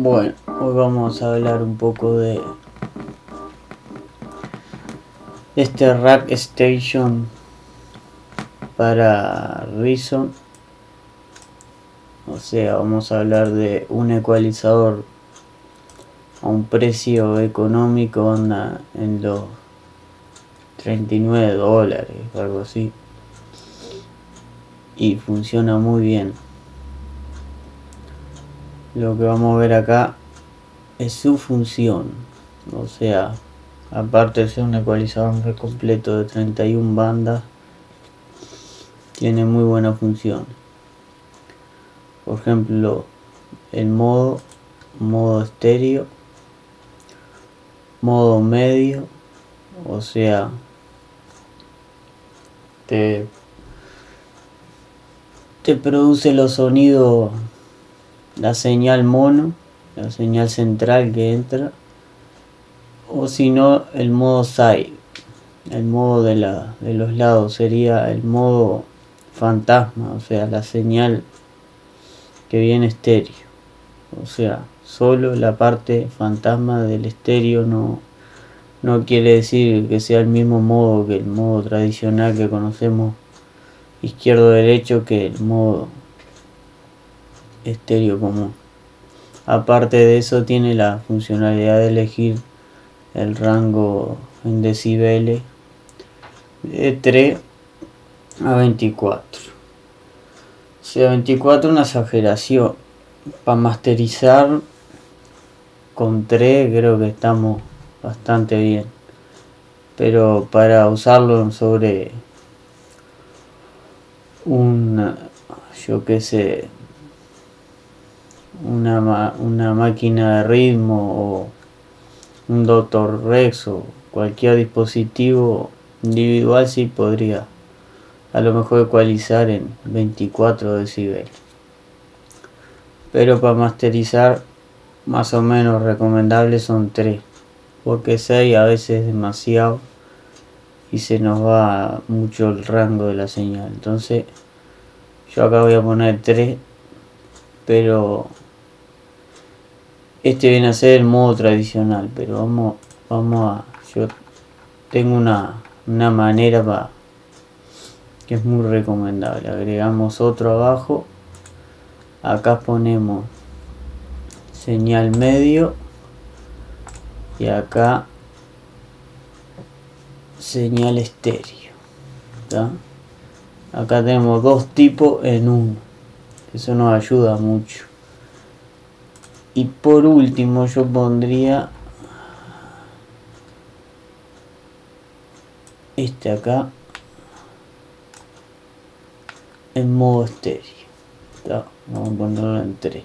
Bueno, hoy vamos a hablar un poco de este Rack Station para Reason. O sea, vamos a hablar de un ecualizador a un precio económico, anda en los $39 o algo así, y funciona muy bien. Lo que vamos a ver acá es su función. O sea, aparte de ser un ecualizador muy completo de 31 bandas, tiene muy buena función. Por ejemplo, el modo estéreo, modo medio, o sea, te produce los sonidos, la señal mono, la señal central que entra, o si no, el modo side, el modo de los lados, sería el modo fantasma, o sea, la señal que viene estéreo, o sea, solo la parte fantasma del estéreo. No quiere decir que sea el mismo modo que el modo tradicional que conocemos, izquierdo derecho, que el modo estéreo común. Aparte de eso, tiene la funcionalidad de elegir el rango en decibeles de 3 a 24. O sea, 24 es una exageración. Para masterizar con 3 creo que estamos bastante bien, pero para usarlo sobre una máquina de ritmo o un Dr. Rex o cualquier dispositivo individual, sí podría a lo mejor ecualizar en 24 decibeles, pero para masterizar más o menos recomendable son 3, porque 6 a veces es demasiado y se nos va mucho el rango de la señal. Entonces yo acá voy a poner 3, pero este viene a ser el modo tradicional, pero vamos a... Yo tengo una manera para que es muy recomendable. Agregamos otro abajo. Acá ponemos señal medio. Y acá señal estéreo. ¿Tá? Acá tenemos dos tipos en uno. Eso nos ayuda mucho. Y por último yo pondría este acá en modo estéreo. Vamos a ponerlo en 3,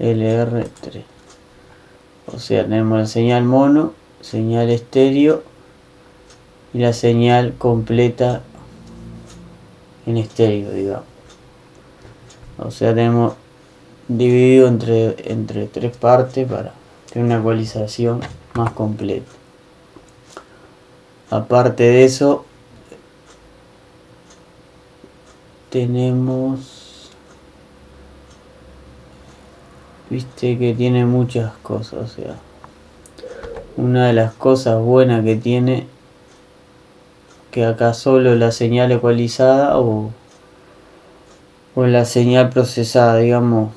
LR3. O sea, tenemos la señal mono, señal estéreo y la señal completa en estéreo, digamos. O sea, tenemos dividido entre tres partes para tener una ecualización más completa. Aparte de eso, tenemos, viste que tiene muchas cosas. O sea, una de las cosas buenas que tiene, que acá solo la señal ecualizada o la señal procesada, digamos,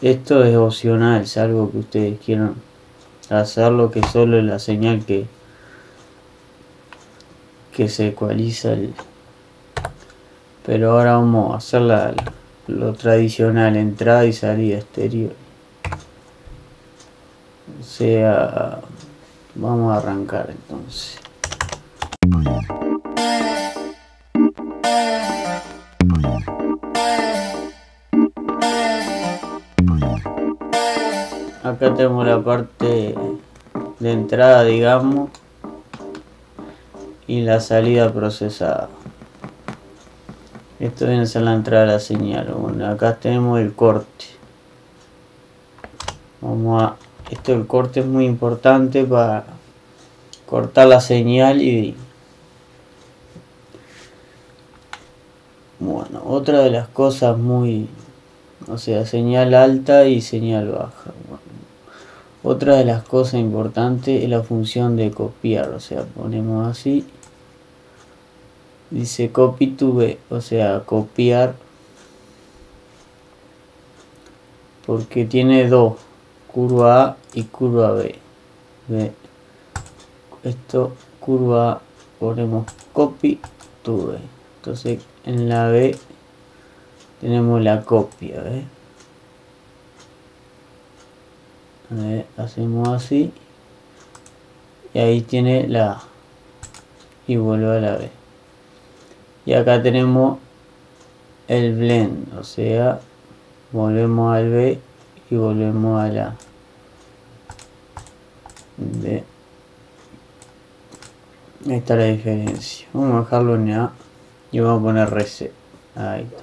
esto es opcional, salvo que ustedes quieran hacerlo, que solo es la señal que se ecualiza pero ahora vamos a hacer lo tradicional, entrada y salida exterior. O sea, vamos a arrancar entonces. Acá tenemos la parte de entrada, digamos, y la salida procesada. Esto viene a ser la entrada de la señal. Bueno, acá tenemos el corte. El corte es muy importante para cortar la señal. Y bueno, otra de las cosas muy o sea, señal alta y señal baja. Bueno, otra de las cosas importantes es la función de copiar, o sea, ponemos así, dice copy to B, o sea, copiar, porque tiene dos, curva A y curva B. Esto, curva A, ponemos copy to B, entonces en la B tenemos la copia, ¿ves? A ver, hacemos así y ahí tiene la A y vuelve a la B, y acá tenemos el blend, o sea, volvemos al B y volvemos a la B. Ahí está la diferencia. Vamos a dejarlo en A y vamos a poner reset. Ahí está.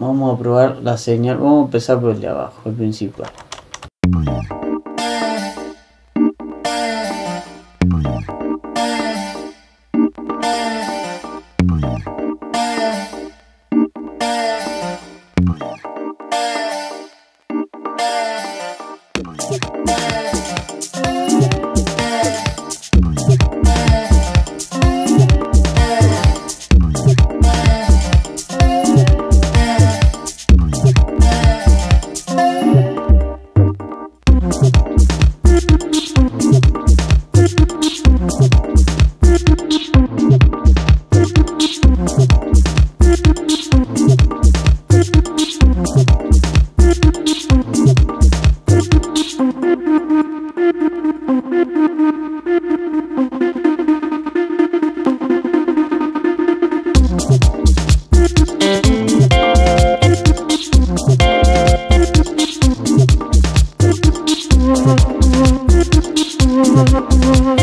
Vamos a probar la señal, vamos a empezar por el de abajo, el principal.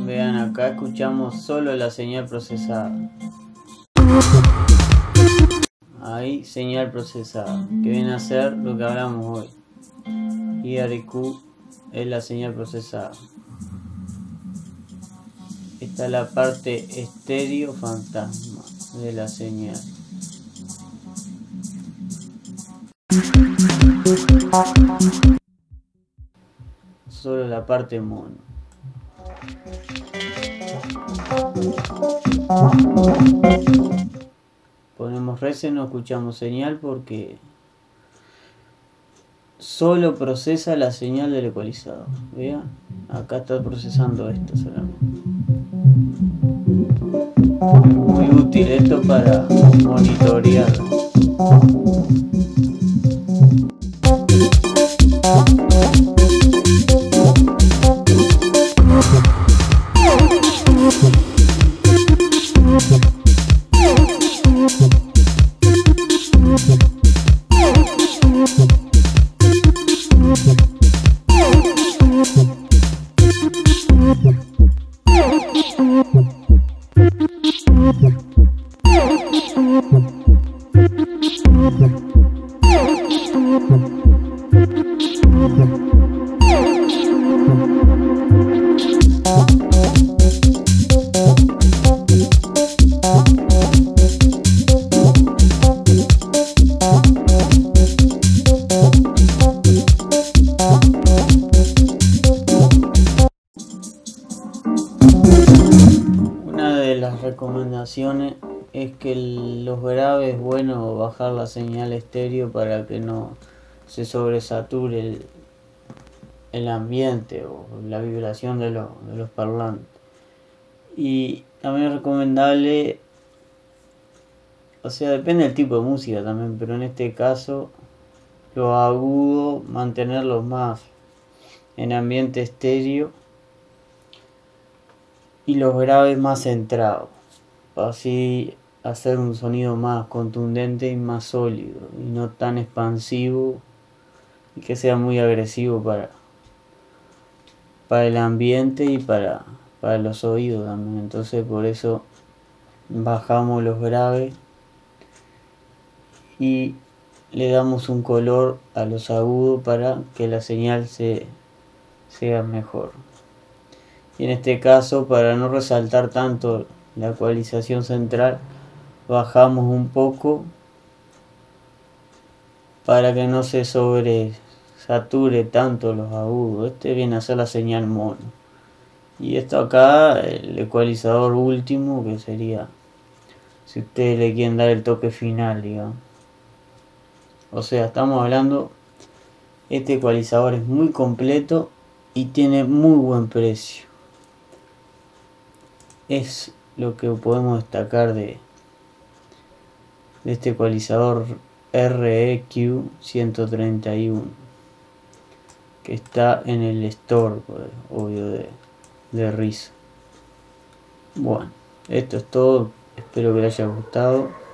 Vean, acá escuchamos solo la señal procesada. Ahí, señal procesada, que viene a ser lo que hablamos hoy. Y ReQ es la señal procesada. Esta es la parte estéreo fantasma de la señal. Solo la parte mono. Ponemos reset, no escuchamos señal porque solo procesa la señal del ecualizador. Vean, acá está procesando esto solamente. Muy útil esto para monitorear. Recomendaciones es que los graves, bueno, bajar la señal estéreo para que no se sobresature el ambiente o la vibración de los parlantes, y también es recomendable, o sea, depende del tipo de música también, pero en este caso los agudos mantenerlos más en ambiente estéreo y los graves más centrados, para así hacer un sonido más contundente y más sólido, y no tan expansivo y que sea muy agresivo para el ambiente y para los oídos también. Entonces por eso bajamos los graves y le damos un color a los agudos para que la señal sea mejor. Y en este caso, para no resaltar tanto la ecualización central, bajamos un poco para que no se sobresature tanto los agudos. Este viene a ser la señal mono. Y esto acá, el ecualizador último, que sería si ustedes le quieren dar el toque final, digamos. O sea, estamos hablando, este ecualizador es muy completo y tiene muy buen precio. Es lo que podemos destacar de este ecualizador ReQ 131, que está en el store, obvio, de Reason. Bueno, esto es todo. Espero que les haya gustado.